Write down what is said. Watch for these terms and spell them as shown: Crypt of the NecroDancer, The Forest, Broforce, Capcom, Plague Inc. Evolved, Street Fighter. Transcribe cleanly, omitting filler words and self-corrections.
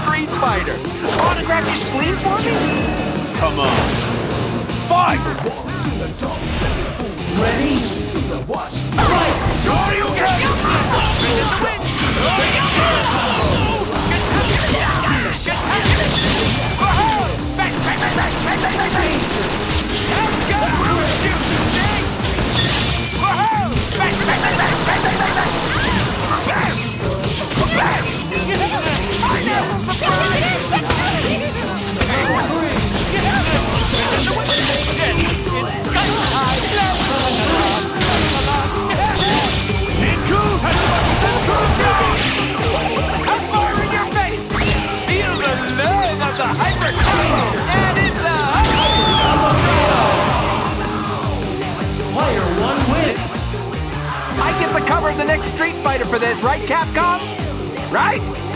Street Fighter. Autograph your spleen for me? Come on. Fight! Ready? Fight! I get the cover of the next Street Fighter for this, right, Capcom? Right?